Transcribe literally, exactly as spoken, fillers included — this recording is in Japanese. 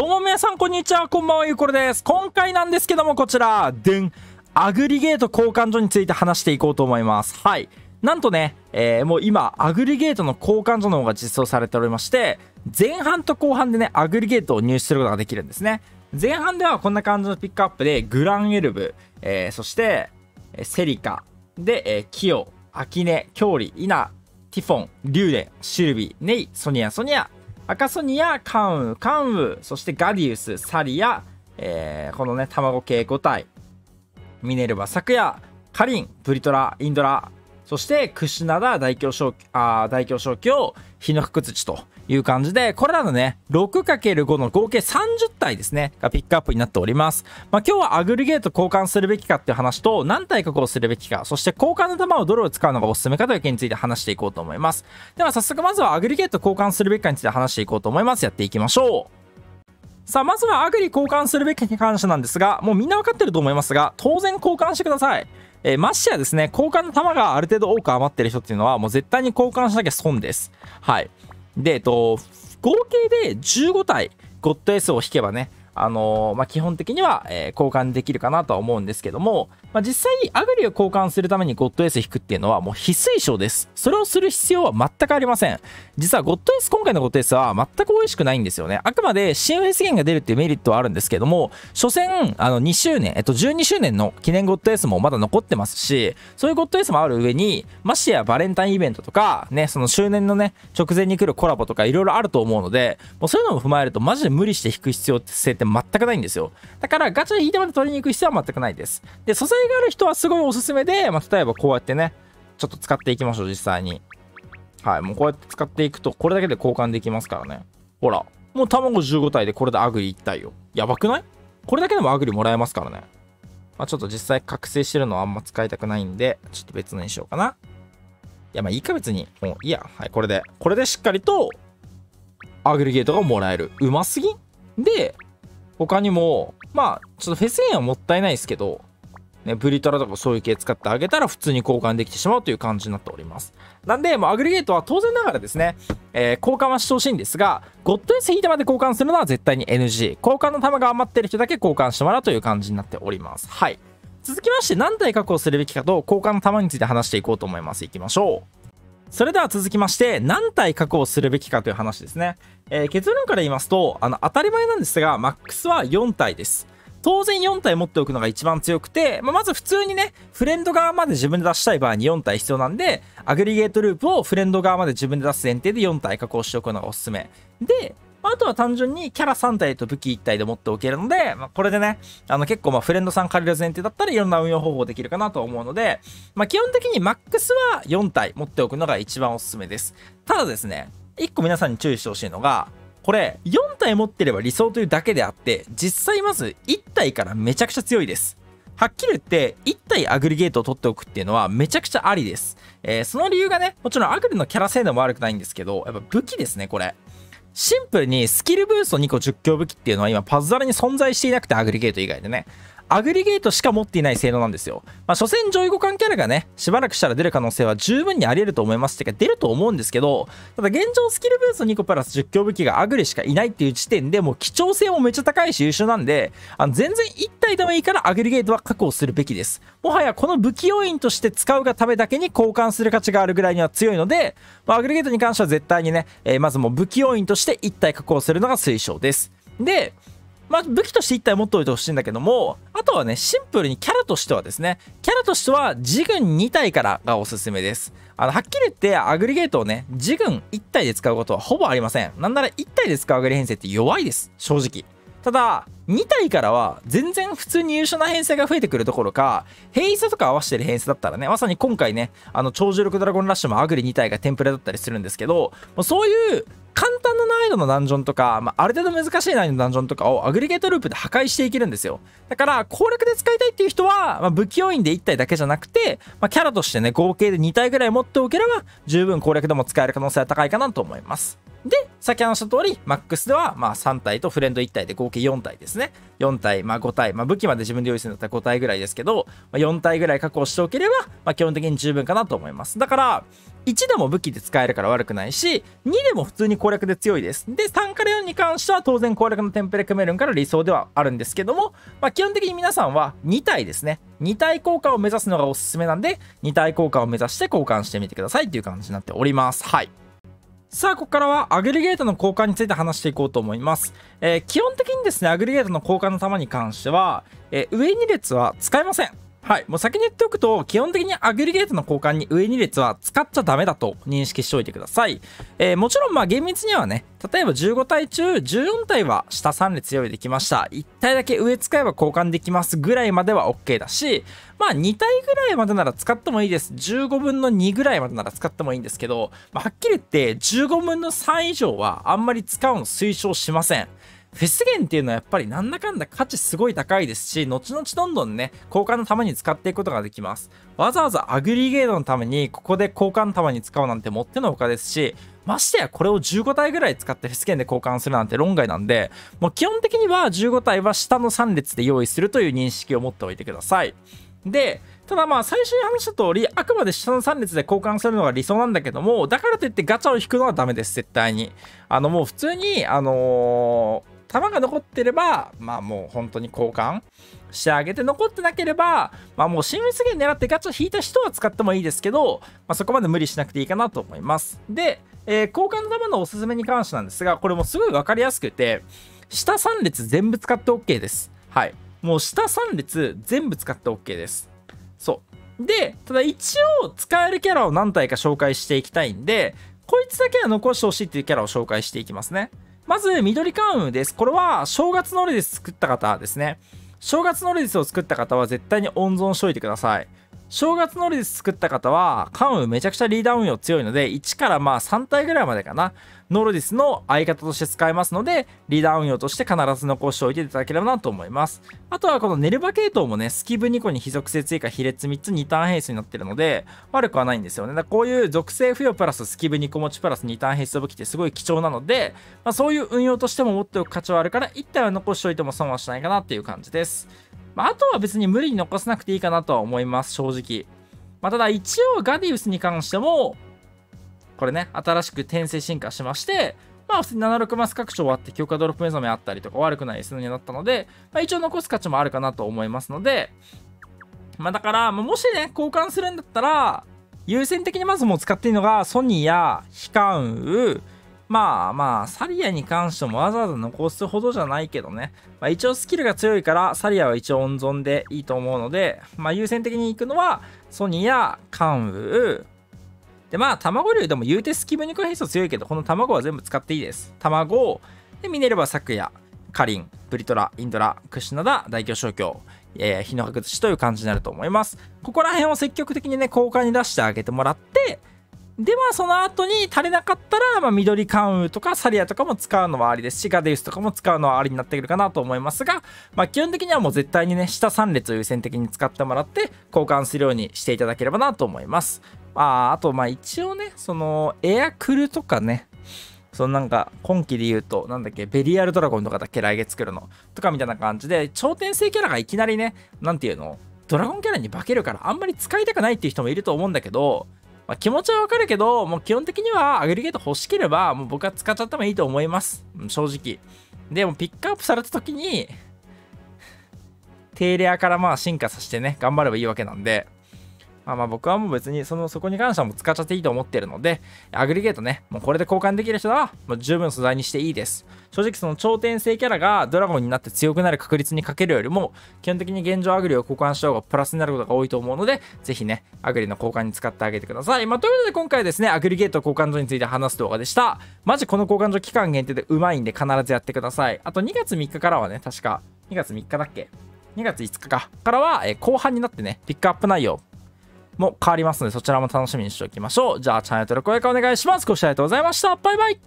どうも皆さん、こんにちは。こんばんは、ゆうころです。今回なんですけども、こちら、でん、アグリゲート交換所について話していこうと思います。はい。なんとね、えー、もう今、アグリゲートの交換所の方が実装されておりまして、前半と後半でね、アグリゲートを入手することができるんですね。前半ではこんな感じのピックアップで、グランエルブ、えー、そして、セリカ、で、えー、キヨ、アキネ、キョウリ、イナ、ティフォン、リュウレ、シルビ、ネイ、ソニア、ソニア、アカソニア、カンウ、カンウ、そしてガディウス、サリア、えー、このね、卵系ご体、ミネルバ、サクヤ、カリン、ブリトラ、インドラ、そしてクシュナダ、大凶正教、ヒノフクツチという感じで、これらのね、ろくかけるご の合計さんじゅったいですね、がピックアップになっております。まあ、今日はアグリゲート交換するべきかっていう話と、何体確保するべきか、そして交換の弾をどれを使うのがおすすめかという件について話していこうと思います。では早速、まずはアグリゲート交換するべきかについて話していこうと思います。やっていきましょう。さあ、まずはアグリ交換するべきに関してなんですが、もうみんなわかってると思いますが、当然交換してください。えー、ましてやですね、交換の弾がある程度多く余ってる人っていうのは、もう絶対に交換しなきゃ損です。はい。で、えっと、合計でじゅうごたい、ゴッド S を引けばね、あのー、まあ、基本的には、えー、交換できるかなとは思うんですけども、まあ、実際、アグリを交換するためにゴッド S 引くっていうのはもう非推奨です。それをする必要は全くありません。実はゴッド S、今回のゴッド S は全く美味しくないんですよね。あくまで シーエムエス 資源が出るっていうメリットはあるんですけども、所詮、あの、にしゅうねん、えっと、じゅうにしゅうねんの記念ゴッド S もまだ残ってますし、そういうゴッド S もある上に、ましてやバレンタインイベントとか、ね、その周年のね、直前に来るコラボとかいろいろあると思うので、もうそういうのも踏まえるとマジで無理して引く必要性って全くないんですよ。だから、ガチャで引いてまで取りに行く必要は全くないです。で、素材がある人はすごいおすすめで、まあ、例えばこうやってね、ちょっと使っていきましょう、実際に。はい、もうこうやって使っていくと、これだけで交換できますからね。ほら、もう卵じゅうごたいでこれでアグリいったいよ。やばくない？これだけでもアグリもらえますからね。まあ、ちょっと実際覚醒してるのはあんま使いたくないんで、ちょっと別のにしようかな。いや、まあいいか別に。もういいや。はい、これで。これでしっかりと、アグリゲートがもらえる。うますぎん？で、他にも、まあ、ちょっとフェスゲンはもったいないですけど、ね、ブリトラとかそういう系使ってあげたら普通に交換できてしまうという感じになっております。なんで、もうアグリゲートは当然ながらですね、えー、交換はしてほしいんですが、ゴッド S 引いてまで交換するのは絶対に エヌジー。交換の弾が余ってる人だけ交換してもらうという感じになっております。はい。続きまして、何体確保するべきかと交換の弾について話していこうと思います。いきましょう。それでは続きまして、何体確保するべきかという話ですね。えー、結論から言いますと、あの、当たり前なんですが、マックスはよんたいです。当然よんたい持っておくのが一番強くて、まあ、まず普通にね、フレンド側まで自分で出したい場合によんたい必要なんで、アグリゲートループをフレンド側まで自分で出す前提でよんたい確保しておくのがおすすめ。で、あとは単純にキャラさんたいと武器いったいで持っておけるので、まあ、これでね、あの結構まあフレンドさん借りる前提だったらいろんな運用方法できるかなと思うので、まあ、基本的にマックスはよんたい持っておくのが一番おすすめです。ただですね、いっこ皆さんに注意してほしいのが、これよんたい持ってれば理想というだけであって、実際まずいったいからめちゃくちゃ強いです。はっきり言って、いったいアグリゲートを取っておくっていうのはめちゃくちゃありです。えー、その理由がね、もちろんアグリのキャラ性能も悪くないんですけど、やっぱ武器ですね、これ。シンプルにスキルブーストにこじゅっきょう武器っていうのは今パズドラに存在していなくて、アグリゲート以外でね。アグリゲートしか持っていない性能なんですよ。まあ、所詮上位互換キャラがね、しばらくしたら出る可能性は十分にあり得ると思います。てか、出ると思うんですけど、ただ現状スキルブーストにこプラスじゅっきょう武器がアグリしかいないっていう時点でもう貴重性もめっちゃ高いし優秀なんで、あの全然いったいでもいいからアグリゲートは確保するべきです。もはやこの武器要員として使うがためだけに交換する価値があるぐらいには強いので、まあ、アグリゲートに関しては絶対にね、えー、まずもう武器要員としていったい確保するのが推奨です。で、まあ、武器としていったい持っておいてほしいんだけども、あとはね、シンプルにキャラとしてはですね、キャラとしては自軍にたいからがおすすめです。あの、はっきり言って、アグリゲートをね、自軍いったいで使うことはほぼありません。なんならいったいで使うアグリ編成って弱いです、正直。ただ、にたいからは全然普通に優秀な編成が増えてくるどころか、変異差とか合わせてる編成だったらね、まさに今回ね、あの、超重力ドラゴンラッシュもアグリにたいがテンプレだったりするんですけど、もうそういう、簡単な難易度のダンジョンとか、まあ、ある程度難しい難易度のダンジョンとかをアグリゲートループで破壊していけるんですよ。だから、攻略で使いたいっていう人は、まあ、武器要員でいったいだけじゃなくて、まあ、キャラとしてね、合計でにたいぐらい持っておければ、十分攻略でも使える可能性は高いかなと思います。で、先話した通り、マックスではまあさん体とフレンドいち体で合計よん体ですね。よん体、まあ、ご体、まあ、武器まで自分で用意するんだったらご体ぐらいですけど、まあ、よん体ぐらい確保しておければ、まあ、基本的に十分かなと思います。だから、いちでも武器で使えるから悪くないし、にでも普通に攻略で強いです。で、さんからよんに関しては当然攻略のテンプレ組めるから理想ではあるんですけども、まあ、基本的に皆さんはに体ですね。に体交換を目指すのがおすすめなんで、に体交換を目指して交換してみてくださいっていう感じになっております。はい。さあ、ここからはアグリゲートの交換について話していこうと思います。えー、基本的にですね、アグリゲートの交換の弾に関しては、えー、上に列は使えません。はい。もう先に言っておくと、基本的にアグリゲートの交換に上に列は使っちゃダメだと認識しておいてください。えー、もちろんまあ厳密にはね、例えばじゅうご体中じゅうよん体は下さん列用意できました。いち体だけ上使えば交換できますぐらいまでは OK だし、まあに体ぐらいまでなら使ってもいいです。じゅうごぶんのにぐらいまでなら使ってもいいんですけど、まあ、はっきり言ってじゅうごぶんのさん以上はあんまり使うの推奨しません。フェスゲンっていうのはやっぱりなんだかんだ価値すごい高いですし、後々どんどんね、交換のために使っていくことができます。わざわざアグリゲートのためにここで交換玉に使うなんてもってのほかですし、ましてやこれをじゅうご体ぐらい使ってフェスゲンで交換するなんて論外なんで、もう基本的にはじゅうご体は下のさん列で用意するという認識を持っておいてください。で、ただまあ最初に話した通り、あくまで下のさん列で交換するのが理想なんだけども、だからといってガチャを引くのはダメです、絶対に。あのもう普通に、あのー、弾が残ってれば、まあもう本当に交換してあげて、残ってなければ、まあもう神秘次元狙ってガチャ引いた人は使ってもいいですけど、まあ、そこまで無理しなくていいかなと思います。で、えー、交換の弾のおすすめに関してなんですが、これもすごいわかりやすくて、下さん列全部使って OK です。はい。もう下さん列全部使って OK です。そう。で、ただ一応使えるキャラを何体か紹介していきたいんで、こいつだけは残してほしいっていうキャラを紹介していきますね。まず、緑カウムです。これは、正月ノルディス作った方ですね。正月ノルディスを作った方は絶対に温存しておいてください。正月ノルディス作った方は、カウムめちゃくちゃリーダー運用強いので、いちからまあさん体ぐらいまでかな。ノルディスの相方として使えますので、リーダー運用として必ず残しておいていただければなと思います。あとはこのネルバ系統もね、スキブにこに非属性追加、比列みっつ、にターン変数になってるので、悪くはないんですよね。だからこういう属性付与プラススキブにこ持ちプラスにターン変数武器ってすごい貴重なので、まあ、そういう運用としても持っておく価値はあるから、いち体は残しておいても損はしないかなっていう感じです。まあ、あとは別に無理に残さなくていいかなとは思います、正直。まあ、ただ一応ガディウスに関しても、これね、新しく転生進化しまして、まあ、普通にななじゅうろくマス拡張あって、強化ドロップ目覚めあったりとか悪くない S のになったので、まあ、一応残す価値もあるかなと思いますので、まあ、だから、もしね、交換するんだったら、優先的にまずもう使っていいのが、ソニーやヒカンウ、まあまあ、サリアに関してもわざわざ残すほどじゃないけどね。まあ一応スキルが強いから、サリアは一応温存でいいと思うので、まあ優先的に行くのは、ソニーやカンウー、で、まあ、卵竜でも言うてスキブにこ変数強いけど、この卵は全部使っていいです。卵、でミネルヴァ、サクヤ、カリン、ブリトラ、インドラ、クシュナダ、大凶小凶、えー、日の隠しという感じになると思います。ここら辺を積極的にね、交換に出してあげてもらって、では、その後に足りなかったら、まあ、緑関羽とかサリアとかも使うのはありですし、ガデウスとかも使うのはありになってくるかなと思いますが、まあ、基本的にはもう絶対にね、下さん列を優先的に使ってもらって、交換するようにしていただければなと思います。あ, あと、まあ一応ね、その、エアクルとかね、そのなんか、今期で言うと、なんだっけ、ベリアルドラゴンとかだっけ、来月来るのとかみたいな感じで、超転生キャラがいきなりね、なんていうの、ドラゴンキャラに化けるから、あんまり使いたくないっていう人もいると思うんだけど、まあ、気持ちはわかるけど、もう基本的にはアグリゲート欲しければ、もう僕は使っちゃってもいいと思います。正直。でも、ピックアップされた時に、低レアからまあ進化させてね、頑張ればいいわけなんで、まあまあ僕はもう別にそのそこに関してはもう使っちゃっていいと思ってるので、アグリゲートね、もうこれで交換できる人はもう十分素材にしていいです。正直その超転生キャラがドラゴンになって強くなる確率にかけるよりも、基本的に現状アグリを交換した方がプラスになることが多いと思うので、ぜひね、アグリの交換に使ってあげてください。まあということで今回ですね、アグリゲート交換所について話す動画でした。マジこの交換所期間限定でうまいんで必ずやってください。あとにがつみっかからはね、確かにがつみっかだっけ ?にがついつかか。からはえ後半になってね、ピックアップ内容も変わりますので、そちらも楽しみにしておきましょう。じゃあチャンネル登録、高評価お願いします。ご視聴ありがとうございました。バイバイ。